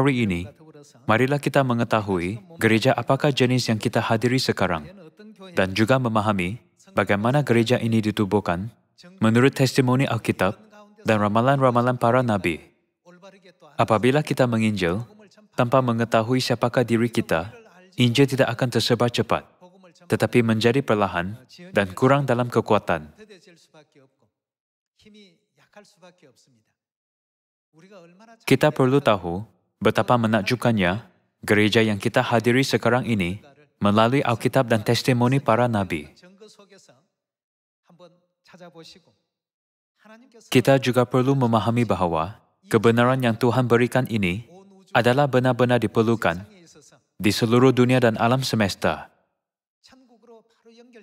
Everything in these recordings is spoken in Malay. hari ini, marilah kita mengetahui gereja apakah jenis yang kita hadiri sekarang dan juga memahami bagaimana gereja ini ditubuhkan menurut testimoni Alkitab dan ramalan-ramalan para nabi. Apabila kita menginjil, tanpa mengetahui siapakah diri kita, Injil tidak akan tersebar cepat, tetapi menjadi perlahan dan kurang dalam kekuatan. Kita perlu tahu betapa menakjubkannya gereja yang kita hadiri sekarang ini melalui Alkitab dan testimoni para nabi. Kita juga perlu memahami bahawa kebenaran yang Tuhan berikan ini adalah benar-benar diperlukan di seluruh dunia dan alam semesta,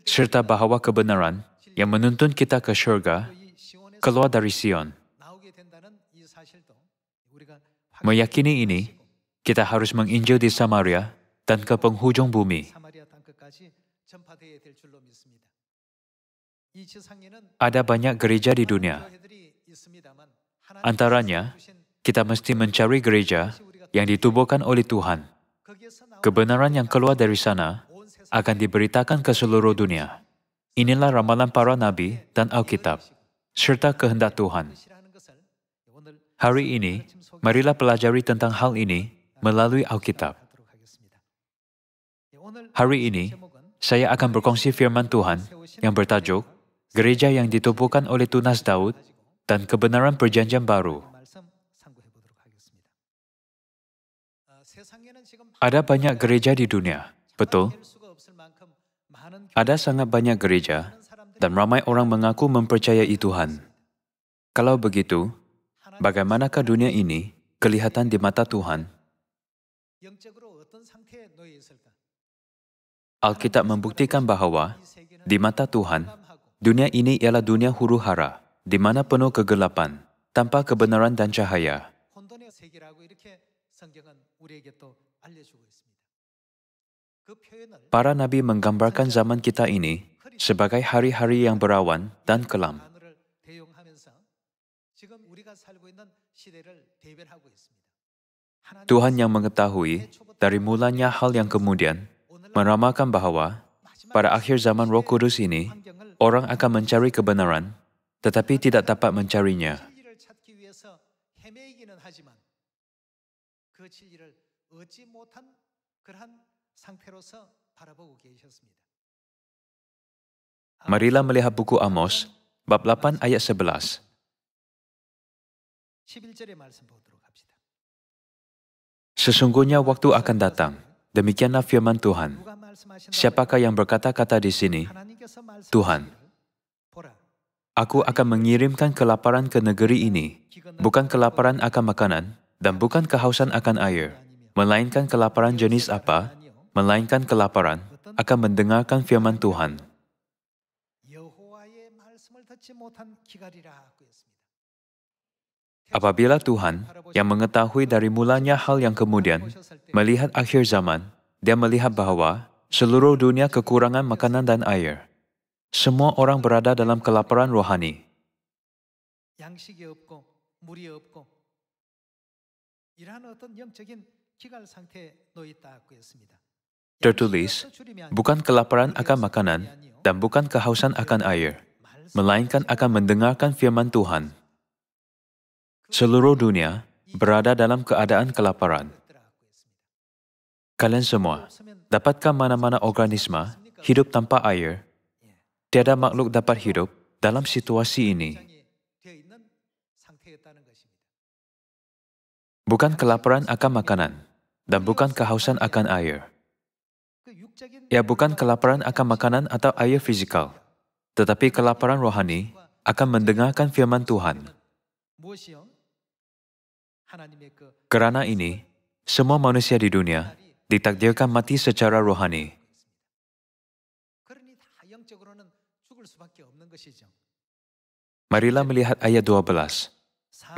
serta bahawa kebenaran yang menuntun kita ke syurga keluar dari Sion. Meyakini ini, kita harus menginjil di Samaria dan ke penghujung bumi. Ada banyak gereja di dunia. Antaranya, kita mesti mencari gereja yang ditubuhkan oleh Tuhan. Kebenaran yang keluar dari sana akan diberitakan ke seluruh dunia. Inilah ramalan para nabi dan Alkitab, serta kehendak Tuhan. Hari ini, marilah pelajari tentang hal ini melalui Alkitab. Hari ini, saya akan berkongsi firman Tuhan yang bertajuk Gereja yang ditubuhkan oleh Tunas Daud dan Kebenaran Perjanjian Baru. Ada banyak gereja di dunia, betul? Ada sangat banyak gereja dan ramai orang mengaku mempercayai Tuhan. Kalau begitu, bagaimanakah dunia ini kelihatan di mata Tuhan? Alkitab membuktikan bahawa di mata Tuhan, dunia ini ialah dunia huru-hara, di mana penuh kegelapan, tanpa kebenaran dan cahaya. Para nabi menggambarkan zaman kita ini sebagai hari-hari yang berawan dan kelam. Tuhan yang mengetahui dari mulanya hal yang kemudian meramalkan bahawa pada akhir zaman Roh Kudus ini orang akan mencari kebenaran tetapi tidak dapat mencarinya. Marilah melihat buku Amos bab 8 ayat 11. Sesungguhnya waktu akan datang, demikianlah firman Tuhan. Siapakah yang berkata-kata di sini? Tuhan, aku akan mengirimkan kelaparan ke negeri ini, bukan kelaparan akan makanan dan bukan kehausan akan air, melainkan kelaparan jenis apa, melainkan kelaparan akan mendengarkan firman Tuhan. Apabila Tuhan yang mengetahui dari mulanya hal yang kemudian melihat akhir zaman, Dia melihat bahawa seluruh dunia kekurangan makanan dan air. Semua orang berada dalam kelaparan rohani. Tertulis, bukan kelaparan akan makanan dan bukan kehausan akan air, melainkan akan mendengarkan firman Tuhan. Seluruh dunia berada dalam keadaan kelaparan. Kalian semua, dapatkah mana-mana organisma hidup tanpa air? Tiada makhluk dapat hidup dalam situasi ini. Bukan kelaparan akan makanan dan bukan kehausan akan air. Ya, bukan kelaparan akan makanan atau air fizikal, tetapi kelaparan rohani akan mendengarkan firman Tuhan. Kerana ini, semua manusia di dunia ditakdirkan mati secara rohani. Marilah melihat ayat 12.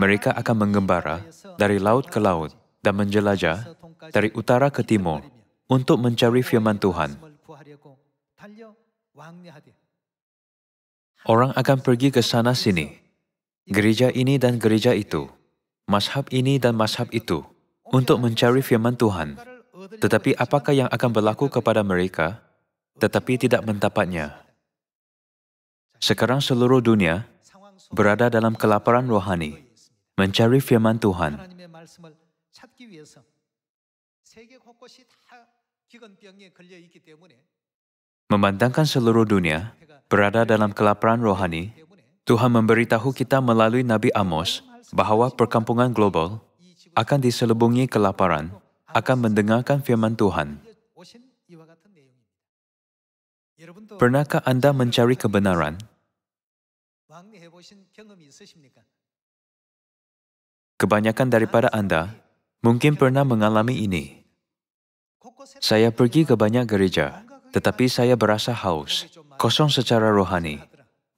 Mereka akan menggembara dari laut ke laut dan menjelajah dari utara ke timur untuk mencari firman Tuhan. Orang akan pergi ke sana sini, gereja ini dan gereja itu, mazhab ini dan mazhab itu, untuk mencari firman Tuhan, tetapi apakah yang akan berlaku kepada mereka, tetapi tidak mendapatnya? Sekarang seluruh dunia berada dalam kelaparan rohani, mencari firman Tuhan. Memandangkan seluruh dunia berada dalam kelaparan rohani, Tuhan memberitahu kita melalui Nabi Amos bahwa perkampungan global akan diselubungi kelaparan, akan mendengarkan firman Tuhan. Pernahkah Anda mencari kebenaran? Kebanyakan daripada Anda mungkin pernah mengalami ini. Saya pergi ke banyak gereja, tetapi saya berasa haus, kosong secara rohani,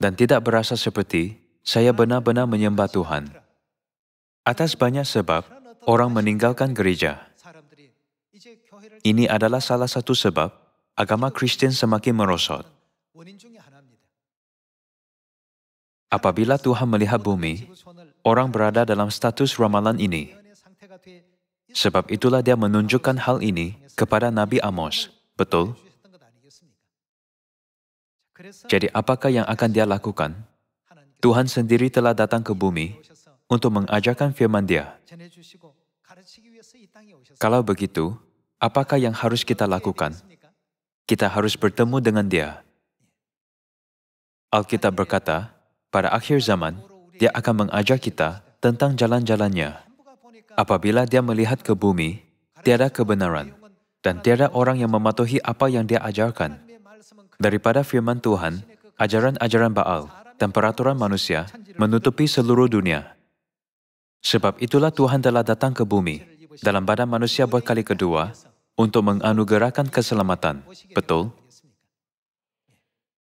dan tidak berasa seperti saya benar-benar menyembah Tuhan. Atas banyak sebab, orang meninggalkan gereja. Ini adalah salah satu sebab agama Kristen semakin merosot. Apabila Tuhan melihat bumi, orang berada dalam status ramalan ini. Sebab itulah Dia menunjukkan hal ini kepada Nabi Amos, betul? Jadi apakah yang akan Dia lakukan? Tuhan sendiri telah datang ke bumi untuk mengajarkan firman Dia. Kalau begitu, apakah yang harus kita lakukan? Kita harus bertemu dengan Dia. Alkitab berkata, pada akhir zaman, Dia akan mengajar kita tentang jalan-jalannya. Apabila Dia melihat ke bumi, tiada kebenaran, dan tiada orang yang mematuhi apa yang Dia ajarkan. Daripada firman Tuhan, ajaran-ajaran Baal dan peraturan manusia menutupi seluruh dunia. Sebab itulah Tuhan telah datang ke bumi dalam badan manusia buat kali kedua untuk menganugerahkan keselamatan. Betul?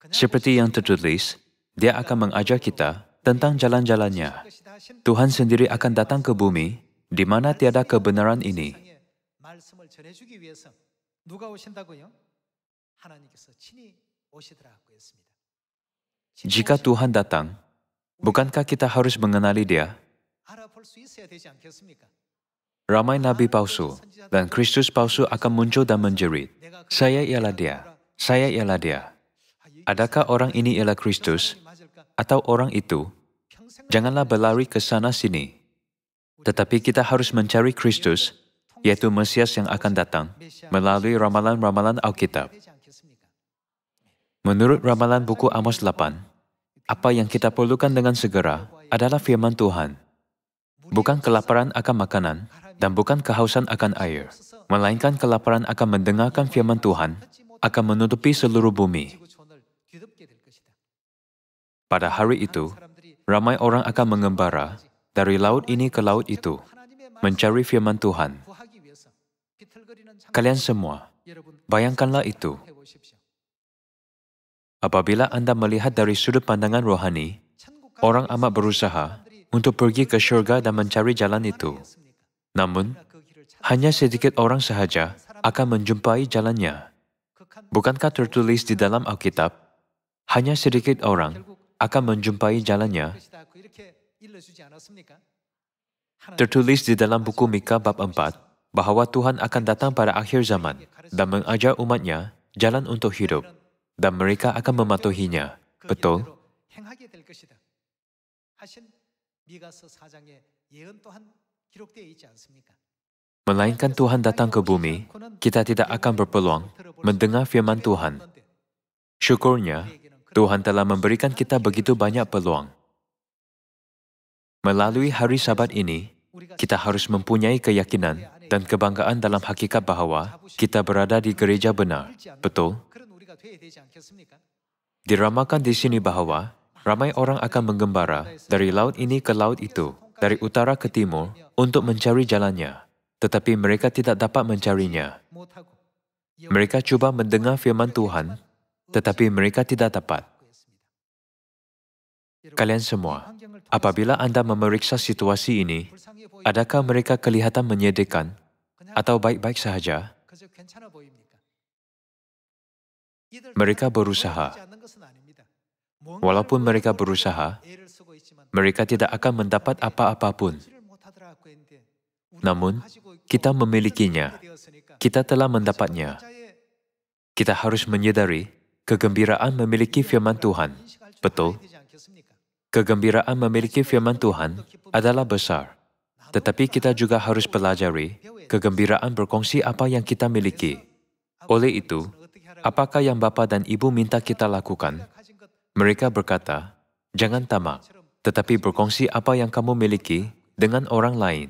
Seperti yang tertulis, Dia akan mengajar kita tentang jalan-jalannya. Tuhan sendiri akan datang ke bumi di mana tiada kebenaran ini. Jika Tuhan datang, bukankah kita harus mengenali Dia? Ramai nabi palsu dan Kristus palsu akan muncul dan menjerit, "Saya ialah Dia, saya ialah Dia." Adakah orang ini ialah Kristus atau orang itu? Janganlah berlari ke sana-sini. Tetapi kita harus mencari Kristus, yaitu Mesias yang akan datang, melalui ramalan-ramalan Alkitab. Menurut ramalan buku Amos 8, apa yang kita perlukan dengan segera adalah firman Tuhan. Bukan kelaparan akan makanan dan bukan kehausan akan air, melainkan kelaparan akan mendengarkan firman Tuhan akan menutupi seluruh bumi. Pada hari itu, ramai orang akan mengembara dari laut ini ke laut itu, mencari firman Tuhan. Kalian semua, bayangkanlah itu. Apabila Anda melihat dari sudut pandangan rohani, orang amat berusaha untuk pergi ke syurga dan mencari jalan itu. Namun, hanya sedikit orang sahaja akan menjumpai jalannya. Bukankah tertulis di dalam Alkitab, hanya sedikit orang akan menjumpai jalannya? Tertulis di dalam buku Mika bab 4, bahwa Tuhan akan datang pada akhir zaman dan mengajar umatnya jalan untuk hidup, dan mereka akan mematuhinya. Betul? Melainkan Tuhan datang ke bumi, kita tidak akan berpeluang mendengar firman Tuhan. Syukurnya, Tuhan telah memberikan kita begitu banyak peluang. Melalui hari Sabat ini, kita harus mempunyai keyakinan dan kebanggaan dalam hakikat bahwa kita berada di gereja benar. Betul? Diramalkan di sini bahwa ramai orang akan menggembara dari laut ini ke laut itu, dari utara ke timur, untuk mencari jalannya. Tetapi mereka tidak dapat mencarinya. Mereka cuba mendengar firman Tuhan, tetapi mereka tidak dapat. Kalian semua, apabila Anda memeriksa situasi ini, adakah mereka kelihatan menyedihkan atau baik-baik sahaja? Mereka berusaha. Walaupun mereka berusaha, mereka tidak akan mendapat apa-apa pun. Namun, Kita memilikinya. Kita telah mendapatnya. Kita harus menyadari kegembiraan memiliki firman Tuhan. Betul? Kegembiraan memiliki firman Tuhan adalah besar. Tetapi kita juga harus pelajari kegembiraan berkongsi apa yang kita miliki. Oleh itu, apakah yang Bapa dan Ibu minta kita lakukan? Mereka berkata, jangan tamak, tetapi berkongsi apa yang kamu miliki dengan orang lain.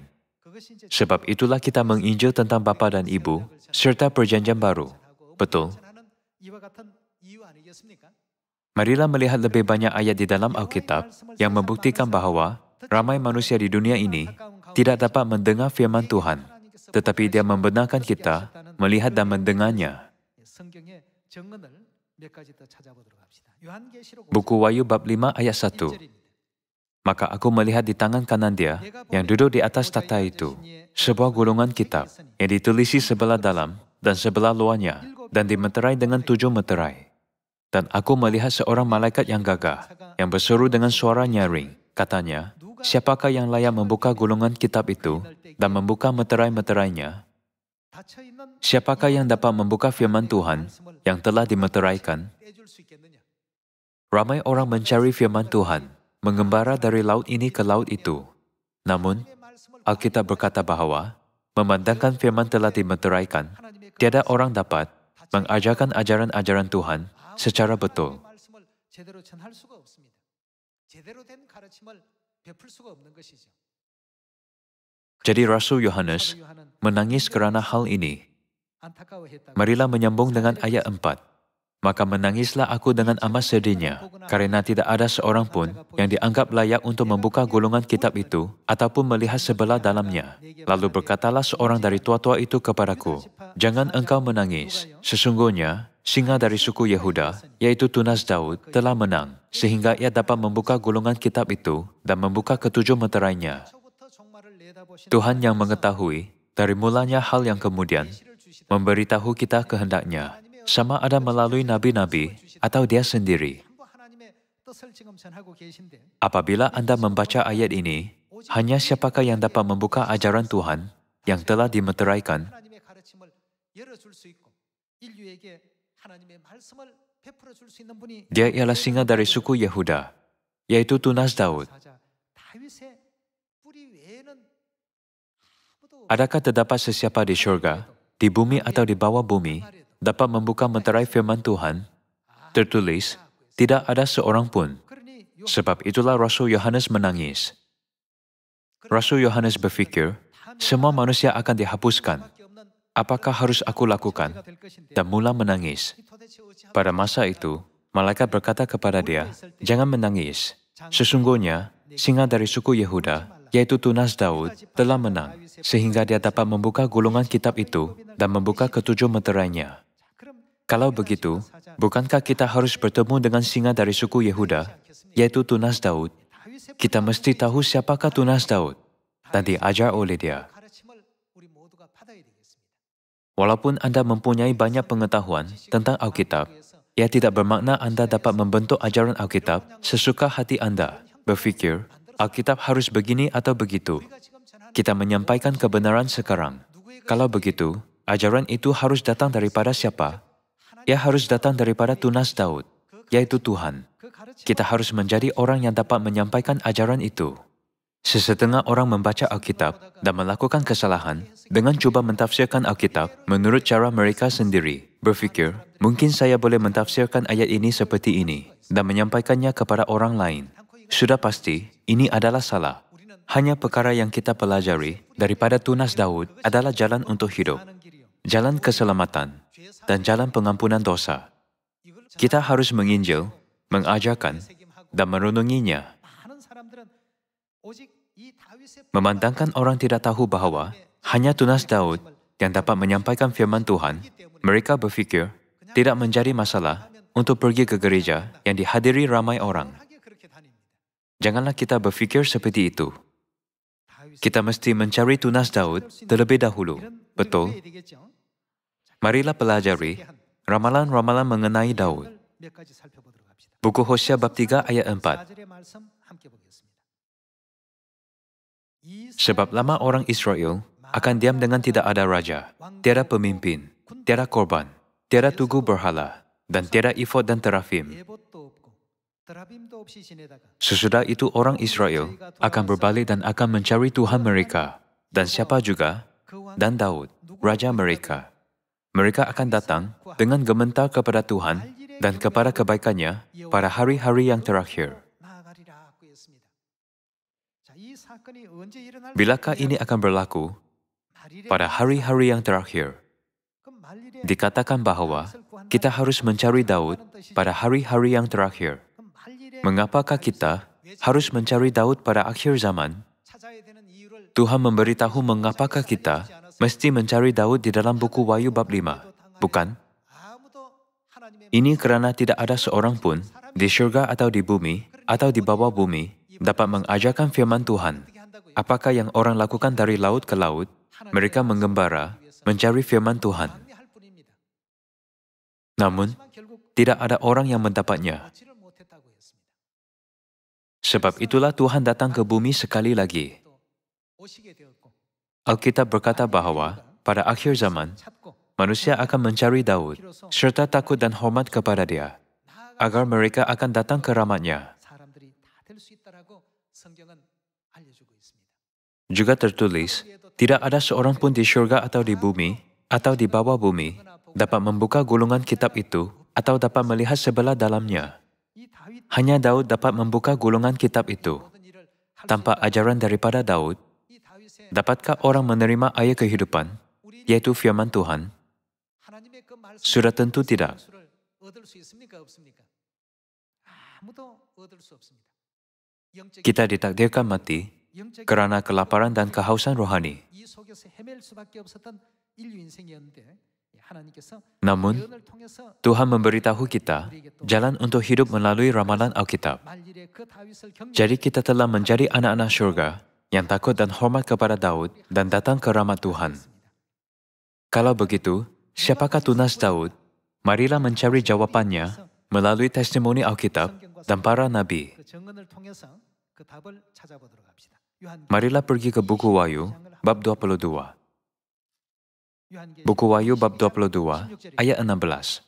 Sebab itulah kita menginjil tentang Bapa dan Ibu serta perjanjian baru. Betul? Marilah melihat lebih banyak ayat di dalam Alkitab yang membuktikan bahwa ramai manusia di dunia ini tidak dapat mendengar firman Tuhan, tetapi dia membenarkan kita melihat dan mendengarnya. Buku Wahyu bab 5 ayat 1. Maka aku melihat di tangan kanan dia yang duduk di atas takhta itu sebuah gulungan kitab yang ditulisi sebelah dalam dan sebelah luarnya dan dimeterai dengan 7 meterai. Dan aku melihat seorang malaikat yang gagah yang berseru dengan suara nyaring. Katanya, siapakah yang layak membuka gulungan kitab itu dan membuka meterai-meterainya? Siapakah yang dapat membuka firman Tuhan yang telah dimeteraikan? Ramai orang mencari firman Tuhan, mengembara dari laut ini ke laut itu. Namun, Alkitab berkata bahwa, memandangkan firman telah dimeteraikan, tiada orang dapat mengajarkan ajaran-ajaran Tuhan secara betul. Jadi Rasul Yohanes menangis kerana hal ini. Marilah menyambung dengan ayat 4. Maka menangislah aku dengan amat sedihnya, karena tidak ada seorang pun yang dianggap layak untuk membuka gulungan kitab itu ataupun melihat sebelah dalamnya. Lalu berkatalah seorang dari tua-tua itu kepadaku, jangan engkau menangis. Sesungguhnya, singa dari suku Yehuda, yaitu tunas Daud, telah menang, sehingga ia dapat membuka gulungan kitab itu dan membuka 7 meterainya. Tuhan yang mengetahui dari mulanya hal yang kemudian memberitahu kita kehendaknya. Sama ada melalui nabi-nabi atau dia sendiri. Apabila Anda membaca ayat ini, hanya siapakah yang dapat membuka ajaran Tuhan yang telah dimeteraikan? Dia ialah singa dari suku Yehuda, yaitu tunas Daud. Adakah terdapat sesiapa di syurga, di bumi atau di bawah bumi, dapat membuka meterai firman Tuhan? Tertulis, tidak ada seorang pun. Sebab itulah Rasul Yohanes menangis. Rasul Yohanes berfikir, semua manusia akan dihapuskan. Apakah harus aku lakukan? Dan mula menangis. Pada masa itu, malaikat berkata kepada dia, jangan menangis. Sesungguhnya, singa dari suku Yehuda, yaitu tunas Daud, telah menang, sehingga dia dapat membuka gulungan kitab itu dan membuka 7 meterainya. Kalau begitu, bukankah kita harus bertemu dengan singa dari suku Yehuda, yaitu tunas Daud? Kita mesti tahu siapakah tunas Daud, dan diajar oleh dia. Walaupun Anda mempunyai banyak pengetahuan tentang Alkitab, ia tidak bermakna Anda dapat membentuk ajaran Alkitab sesuka hati Anda, berfikir, Alkitab harus begini atau begitu. Kita menyampaikan kebenaran sekarang. Kalau begitu, ajaran itu harus datang daripada siapa? Ia harus datang daripada tunas Daud, yaitu Tuhan. Kita harus menjadi orang yang dapat menyampaikan ajaran itu. Sesetengah orang membaca Alkitab dan melakukan kesalahan dengan cuba mentafsirkan Alkitab menurut cara mereka sendiri. Berfikir, mungkin saya boleh mentafsirkan ayat ini seperti ini dan menyampaikannya kepada orang lain. Sudah pasti, ini adalah salah. Hanya perkara yang kita pelajari daripada tunas Daud adalah jalan untuk hidup, jalan keselamatan, dan jalan pengampunan dosa. Kita harus menginjil, mengajarkan, dan merenunginya. Memandangkan orang tidak tahu bahwa hanya tunas Daud yang dapat menyampaikan firman Tuhan, mereka berfikir tidak menjadi masalah untuk pergi ke gereja yang dihadiri ramai orang. Janganlah kita berfikir seperti itu. Kita mesti mencari tunas Daud terlebih dahulu. Betul? Marilah pelajari ramalan-ramalan mengenai Daud. Buku Hosea bab 3 ayat 4. Sebab lama orang Israel akan diam dengan tidak ada raja, tiada pemimpin, tiada korban, tiada tugu berhala, dan tiada efod dan terafim. Sesudah itu orang Israel akan berbalik dan akan mencari Tuhan mereka, dan siapa juga, dan Daud, raja mereka. Mereka akan datang dengan gemetar kepada Tuhan dan kepada kebaikannya pada hari-hari yang terakhir. Bilakah ini akan berlaku? Pada hari-hari yang terakhir. Dikatakan bahwa kita harus mencari Daud pada hari-hari yang terakhir. Mengapakah kita harus mencari Daud pada akhir zaman? Tuhan memberitahu mengapakah kita mesti mencari Daud di dalam buku Wahyu bab 5, bukan? Ini kerana tidak ada seorang pun di syurga atau di bumi atau di bawah bumi dapat mengajarkan firman Tuhan. Apakah yang orang lakukan dari laut ke laut? Mereka menggembara, mencari firman Tuhan. Namun, tidak ada orang yang mendapatnya. Sebab itulah Tuhan datang ke bumi sekali lagi. Alkitab berkata bahawa pada akhir zaman, manusia akan mencari Daud serta takut dan hormat kepada dia, agar mereka akan datang ke rahmat-Nya. Juga tertulis, tidak ada seorang pun di syurga atau di bumi, atau di bawah bumi, dapat membuka gulungan kitab itu atau dapat melihat sebelah dalamnya. Hanya Daud dapat membuka gulungan kitab itu. Tanpa ajaran daripada Daud, dapatkah orang menerima air kehidupan, yaitu firman Tuhan? Sudah tentu tidak. Kita ditakdirkan mati kerana kelaparan dan kehausan rohani. Namun, Tuhan memberitahu kita jalan untuk hidup melalui ramalan Alkitab. Jadi kita telah menjadi anak-anak syurga yang takut dan hormat kepada Daud dan datang ke rahmat Tuhan. Kalau begitu, siapakah tunas Daud? Marilah mencari jawapannya melalui testimoni Alkitab dan para nabi. Marilah pergi ke buku Wahyu, bab 22. Buku Wahyu, bab 22, ayat 16.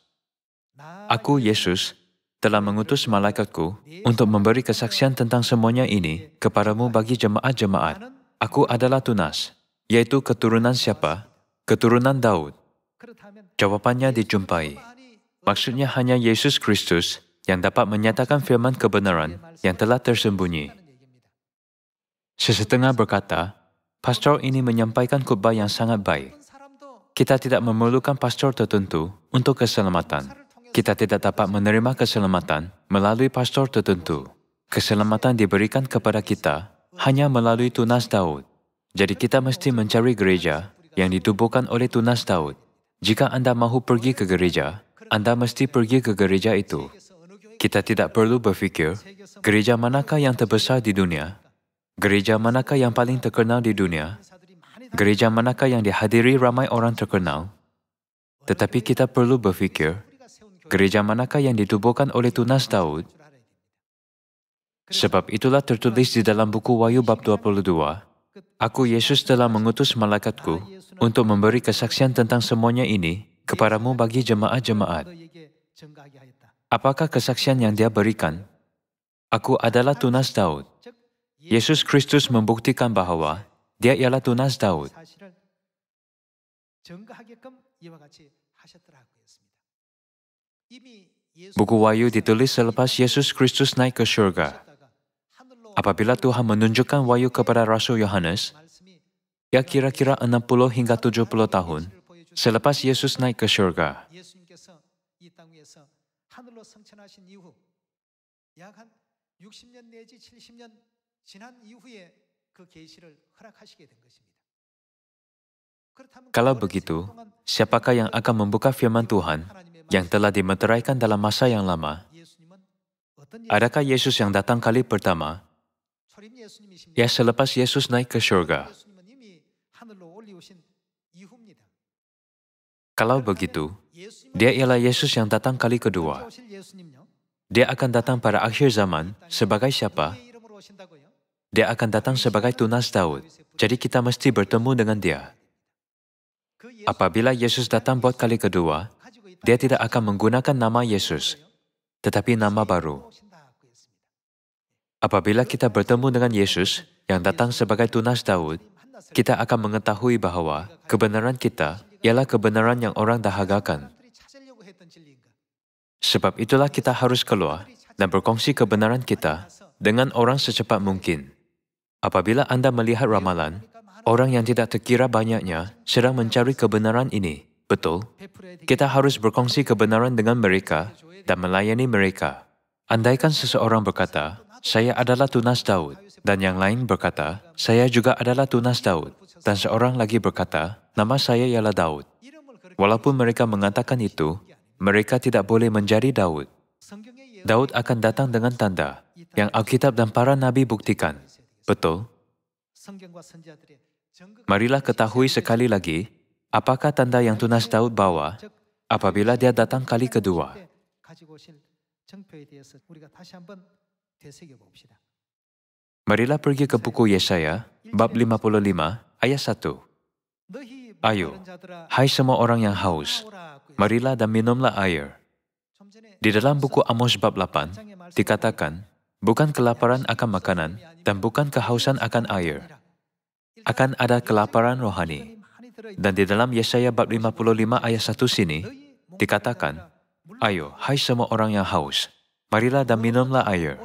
Aku, Yesus, telah mengutus malaikatku untuk memberi kesaksian tentang semuanya ini kepadamu bagi jemaat-jemaat. Aku adalah tunas, yaitu keturunan siapa? Keturunan Daud. Jawabannya dijumpai. Maksudnya hanya Yesus Kristus yang dapat menyatakan firman kebenaran yang telah tersembunyi. Sesetengah berkata, pastor ini menyampaikan khutbah yang sangat baik. Kita tidak memerlukan pastor tertentu untuk keselamatan. Kita tidak dapat menerima keselamatan melalui pastor tertentu. Keselamatan diberikan kepada kita hanya melalui tunas Daud. Jadi kita mesti mencari gereja yang ditubuhkan oleh tunas Daud. Jika Anda mahu pergi ke gereja, Anda mesti pergi ke gereja itu. Kita tidak perlu berfikir, gereja manakah yang terbesar di dunia? Gereja manakah yang paling terkenal di dunia? Gereja manakah yang dihadiri ramai orang terkenal? Tetapi kita perlu berfikir, gereja manakah yang ditubuhkan oleh tunas Daud? Sebab itulah tertulis di dalam buku Wahyu bab 22, Aku Yesus telah mengutus malaikatku untuk memberi kesaksian tentang semuanya ini kepadamu bagi jemaat-jemaat. Apakah kesaksian yang dia berikan? Aku adalah tunas Daud. Yesus Kristus membuktikan bahawa dia ialah tunas Daud. Buku Wahyu ditulis selepas Yesus Kristus naik ke syurga. Apabila Tuhan menunjukkan Wahyu kepada Rasul Yohanes, ia kira-kira 60 hingga 70 tahun selepas Yesus naik ke syurga. Kalau begitu, siapakah yang akan membuka firman Tuhan yang telah dimeteraikan dalam masa yang lama? Adakah Yesus yang datang kali pertama? Ya, selepas Yesus naik ke syurga. Kalau begitu, dia ialah Yesus yang datang kali kedua. Dia akan datang pada akhir zaman sebagai siapa? Dia akan datang sebagai tunas Daud. Jadi kita mesti bertemu dengan dia. Apabila Yesus datang buat kali kedua, dia tidak akan menggunakan nama Yesus, tetapi nama baru. Apabila kita bertemu dengan Yesus yang datang sebagai tunas Daud, kita akan mengetahui bahwa kebenaran kita ialah kebenaran yang orang dahagakan. Sebab itulah kita harus keluar dan berkongsi kebenaran kita dengan orang secepat mungkin. Apabila Anda melihat ramalan, orang yang tidak terkira banyaknya sedang mencari kebenaran ini. Betul, kita harus berkongsi kebenaran dengan mereka dan melayani mereka. Andaikan seseorang berkata, saya adalah tunas Daud, dan yang lain berkata, saya juga adalah tunas Daud, dan seorang lagi berkata, nama saya ialah Daud. Walaupun mereka mengatakan itu, mereka tidak boleh menjadi Daud. Daud akan datang dengan tanda yang Alkitab dan para nabi buktikan. Betul? Marilah ketahui sekali lagi apakah tanda yang tunas Daud bawa apabila dia datang kali kedua. Marilah pergi ke buku Yesaya, bab 55, ayat 1. Ayo, hai semua orang yang haus, marilah dan minumlah air. Di dalam buku Amos bab 8, dikatakan, bukan kelaparan akan makanan dan bukan kehausan akan air. Akan ada kelaparan rohani. Dan di dalam Yesaya bab 55 ayat 1 sini, dikatakan, ayo, hai semua orang yang haus, marilah dan minumlah air.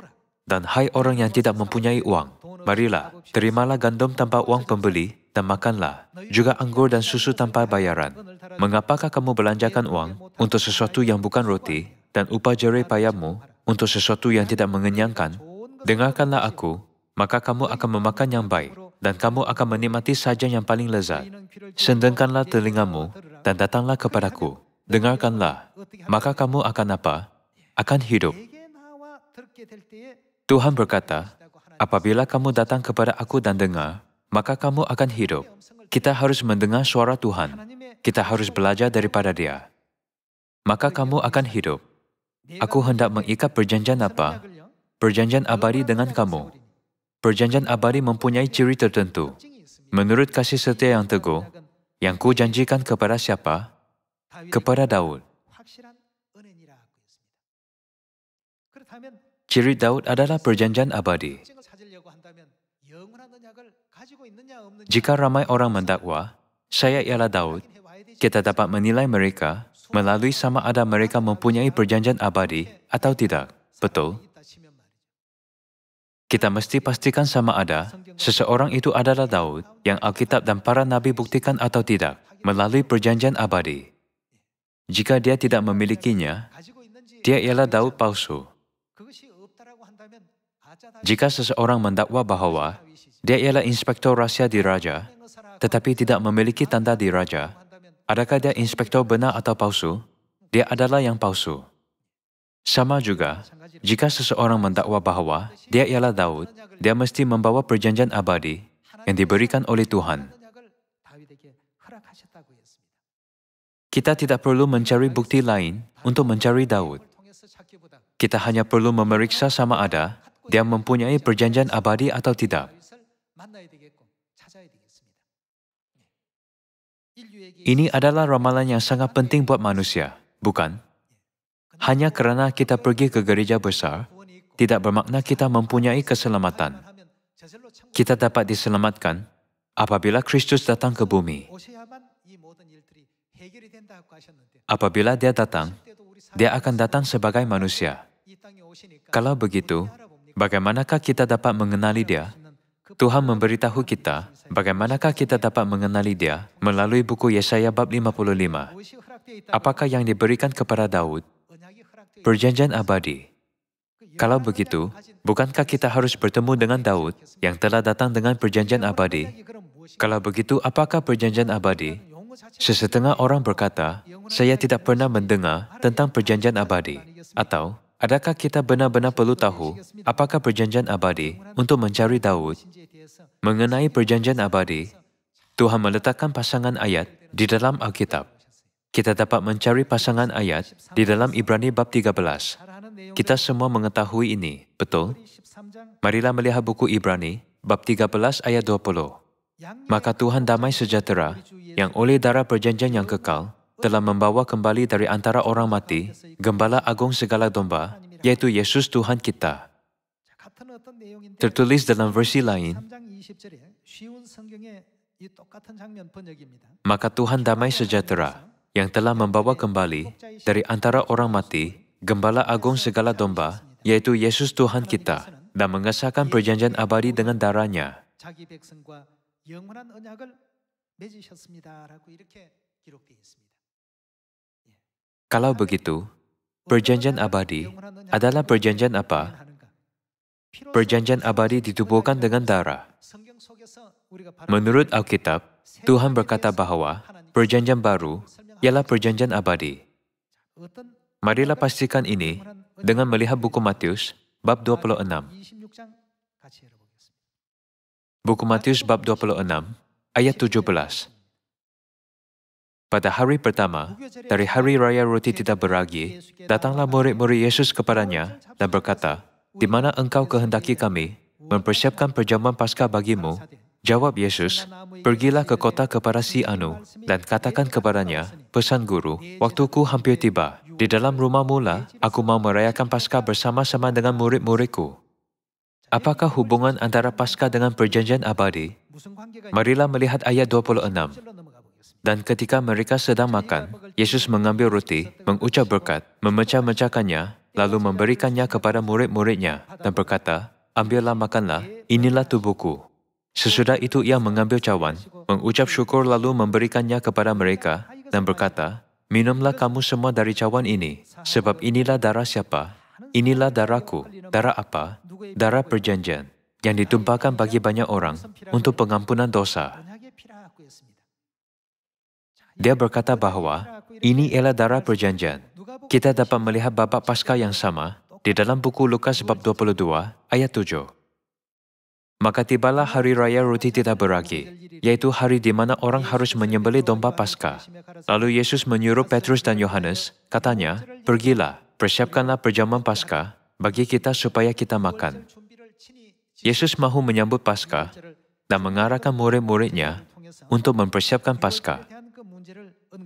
Dan hai orang yang tidak mempunyai uang, marilah, terimalah gandum tanpa uang pembeli, dan makanlah, juga anggur dan susu tanpa bayaran. Mengapakah kamu belanjakan uang untuk sesuatu yang bukan roti, dan upah jerih payahmu untuk sesuatu yang tidak mengenyangkan? Dengarkanlah aku, maka kamu akan memakan yang baik, dan kamu akan menikmati sajian yang paling lezat. Sendengkanlah telingamu, dan datanglah kepadaku. Dengarkanlah, maka kamu akan apa? Akan hidup. Tuhan berkata, apabila kamu datang kepada aku dan dengar, maka kamu akan hidup. Kita harus mendengar suara Tuhan. Kita harus belajar daripada dia. Maka kamu akan hidup. Aku hendak mengikat perjanjian apa? Perjanjian abadi dengan kamu. Perjanjian abadi mempunyai ciri tertentu. Menurut kasih setia yang teguh, yang ku janjikan kepada siapa? Kepada Daud. Ciri Daud adalah perjanjian abadi. Jika ramai orang mendakwa, saya ialah Daud, kita dapat menilai mereka melalui sama ada mereka mempunyai perjanjian abadi atau tidak. Betul? Kita mesti pastikan sama ada seseorang itu adalah Daud yang Alkitab dan para nabi buktikan atau tidak melalui perjanjian abadi. Jika dia tidak memilikinya, dia ialah Daud palsu. Jika seseorang mendakwa bahawa dia ialah inspektor rahsia diraja, tetapi tidak memiliki tanda diraja, adakah dia inspektor benar atau palsu? Dia adalah yang palsu. Sama juga, jika seseorang mendakwa bahawa dia ialah Daud, dia mesti membawa perjanjian abadi yang diberikan oleh Tuhan. Kita tidak perlu mencari bukti lain untuk mencari Daud. Kita hanya perlu memeriksa sama ada dia mempunyai perjanjian abadi atau tidak. Ini adalah ramalan yang sangat penting buat manusia, bukan? Hanya kerana kita pergi ke gereja besar, tidak bermakna kita mempunyai keselamatan. Kita dapat diselamatkan apabila Kristus datang ke bumi. Apabila dia datang, dia akan datang sebagai manusia. Kalau begitu, bagaimanakah kita dapat mengenali dia? Tuhan memberitahu kita bagaimanakah kita dapat mengenali dia melalui buku Yesaya bab 55. Apakah yang diberikan kepada Daud? Perjanjian abadi. Kalau begitu, bukankah kita harus bertemu dengan Daud yang telah datang dengan perjanjian abadi? Kalau begitu, apakah perjanjian abadi? Sesetengah orang berkata, saya tidak pernah mendengar tentang perjanjian abadi. Atau, adakah kita benar-benar perlu tahu apakah perjanjian abadi untuk mencari Daud? Mengenai perjanjian abadi, Tuhan meletakkan pasangan ayat di dalam Alkitab. Kita dapat mencari pasangan ayat di dalam Ibrani bab 13. Kita semua mengetahui ini, betul? Marilah melihat buku Ibrani bab 13 ayat 20. Maka Tuhan damai sejahtera yang oleh darah perjanjian yang kekal telah membawa kembali dari antara orang mati Gembala Agung segala domba, yaitu Yesus Tuhan kita. Tertulis dalam versi lain, maka Tuhan damai sejahtera yang telah membawa kembali dari antara orang mati Gembala Agung segala domba, yaitu Yesus Tuhan kita, dan mengesahkan perjanjian abadi dengan darahnya. Kalau begitu, perjanjian abadi adalah perjanjian apa? Perjanjian abadi ditubuhkan dengan darah. Menurut Alkitab, Tuhan berkata bahawa perjanjian baru ialah perjanjian abadi. Marilah pastikan ini dengan melihat buku Matius, bab 26. Buku Matius, bab 26, ayat 17. Pada hari pertama, dari hari raya roti tidak beragi, datanglah murid-murid Yesus kepadanya dan berkata, "Di mana engkau kehendaki kami mempersiapkan perjamuan Paskah bagimu?" Jawab Yesus, "Pergilah ke kota kepada si Anu, dan katakan kepadanya, pesan guru, waktuku hampir tiba. Di dalam rumah mula, aku mau merayakan Paskah bersama-sama dengan murid-muridku." Apakah hubungan antara Paskah dengan perjanjian abadi? Marilah melihat ayat 26. Dan ketika mereka sedang makan, Yesus mengambil roti, mengucap berkat, memecah-mecahkannya, lalu memberikannya kepada murid-muridnya, dan berkata, "Ambillah, makanlah, inilah tubuhku." Sesudah itu ia mengambil cawan, mengucap syukur lalu memberikannya kepada mereka, dan berkata, "Minumlah kamu semua dari cawan ini, sebab inilah darah siapa? Inilah darahku." Darah apa? Darah perjanjian, yang ditumpahkan bagi banyak orang untuk pengampunan dosa. Dia berkata bahawa ini ialah darah perjanjian. Kita dapat melihat babak Paskah yang sama di dalam buku Lukas bab 22 ayat 7. Maka tibalah hari raya roti tidak beragi, yaitu hari di mana orang harus menyembelih domba Paskah. Lalu Yesus menyuruh Petrus dan Yohanes, katanya, "Pergilah, persiapkanlah perjamuan Paskah bagi kita supaya kita makan." Yesus mahu menyambut Paskah dan mengarahkan murid-muridnya untuk mempersiapkan Paskah.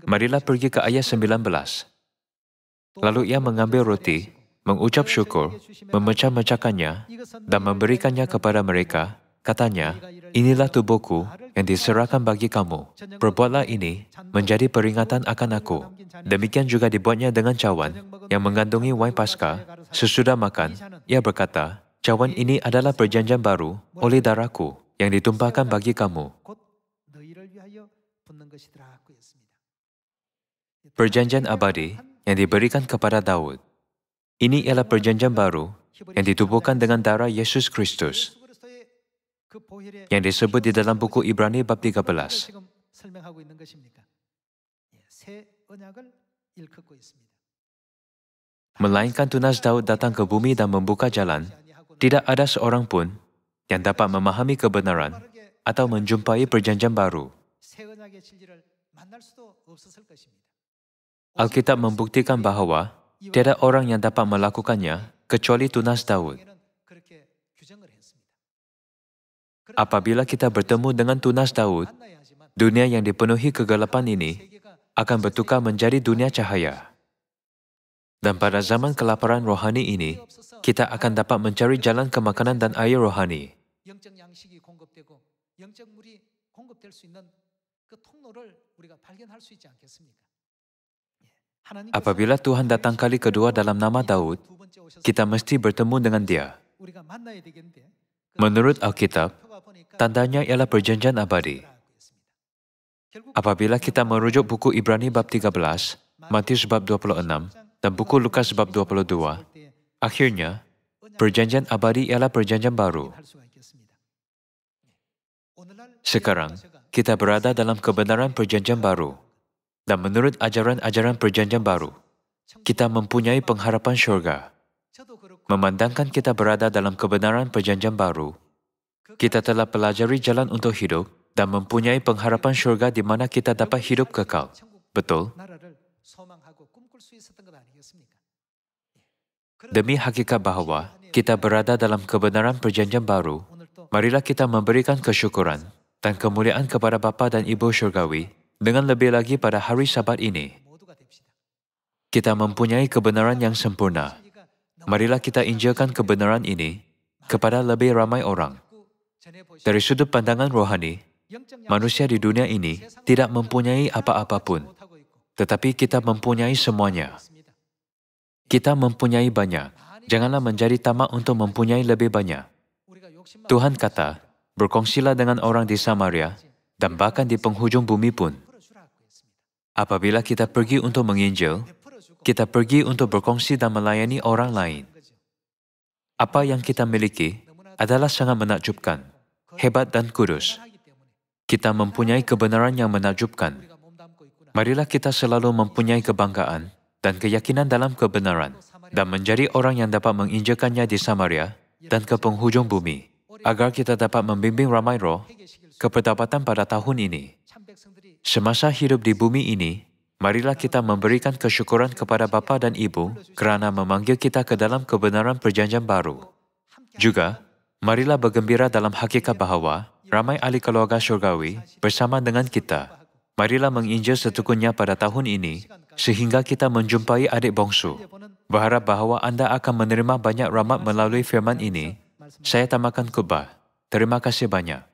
Marilah pergi ke ayat 19. Lalu ia mengambil roti, mengucap syukur, memecah-mecahkannya, dan memberikannya kepada mereka, katanya, "Inilah tubuhku yang diserahkan bagi kamu. Perbuatlah ini menjadi peringatan akan aku." Demikian juga dibuatnya dengan cawan yang mengandungi wain Paskah. Sesudah makan, ia berkata, "Cawan ini adalah perjanjian baru oleh darahku yang ditumpahkan bagi kamu." Perjanjian abadi yang diberikan kepada Daud. Ini ialah perjanjian baru yang ditubuhkan dengan darah Yesus Kristus yang disebut di dalam buku Ibrani bab 13. Melainkan tunas Daud datang ke bumi dan membuka jalan, tidak ada seorang pun yang dapat memahami kebenaran atau menjumpai perjanjian baru. Alkitab membuktikan bahawa tiada orang yang dapat melakukannya kecuali tunas Daud. Apabila kita bertemu dengan tunas Daud, dunia yang dipenuhi kegelapan ini akan bertukar menjadi dunia cahaya. Dan pada zaman kelaparan rohani ini, kita akan dapat mencari jalan ke makanan dan air rohani. Apabila Tuhan datang kali kedua dalam nama Daud, kita mesti bertemu dengan Dia. Menurut Alkitab, tandanya ialah perjanjian abadi. Apabila kita merujuk buku Ibrani bab 13, Matius bab 26, dan buku Lukas bab 22, akhirnya, perjanjian abadi ialah perjanjian baru. Sekarang, kita berada dalam kebenaran perjanjian baru. Dan menurut ajaran-ajaran perjanjian baru, kita mempunyai pengharapan syurga. Memandangkan kita berada dalam kebenaran perjanjian baru, kita telah pelajari jalan untuk hidup dan mempunyai pengharapan syurga di mana kita dapat hidup kekal. Betul? Demi hakikat bahawa kita berada dalam kebenaran perjanjian baru, marilah kita memberikan kesyukuran dan kemuliaan kepada Bapa dan Ibu Syurgawi dengan lebih lagi pada hari Sabat ini. Kita mempunyai kebenaran yang sempurna. Marilah kita injilkan kebenaran ini kepada lebih ramai orang. Dari sudut pandangan rohani, manusia di dunia ini tidak mempunyai apa-apa pun, tetapi kita mempunyai semuanya. Kita mempunyai banyak. Janganlah menjadi tamak untuk mempunyai lebih banyak. Tuhan kata, berkongsilah dengan orang di Samaria dan bahkan di penghujung bumi pun. Apabila kita pergi untuk menginjil, kita pergi untuk berkongsi dan melayani orang lain. Apa yang kita miliki adalah sangat menakjubkan, hebat dan kudus. Kita mempunyai kebenaran yang menakjubkan. Marilah kita selalu mempunyai kebanggaan dan keyakinan dalam kebenaran dan menjadi orang yang dapat menginjilkannya di Samaria dan ke penghujung bumi, agar kita dapat membimbing ramai roh ke perdapatan pada tahun ini. Semasa hidup di bumi ini, marilah kita memberikan kesyukuran kepada Bapa dan Ibu kerana memanggil kita ke dalam kebenaran perjanjian baru. Juga, marilah bergembira dalam hakikat bahawa ramai ahli keluarga syurgawi bersama dengan kita. Marilah menginjil setukunnya pada tahun ini sehingga kita menjumpai adik bongsu. Berharap bahawa anda akan menerima banyak rahmat melalui firman ini. Saya tamatkan khutbah. Terima kasih banyak.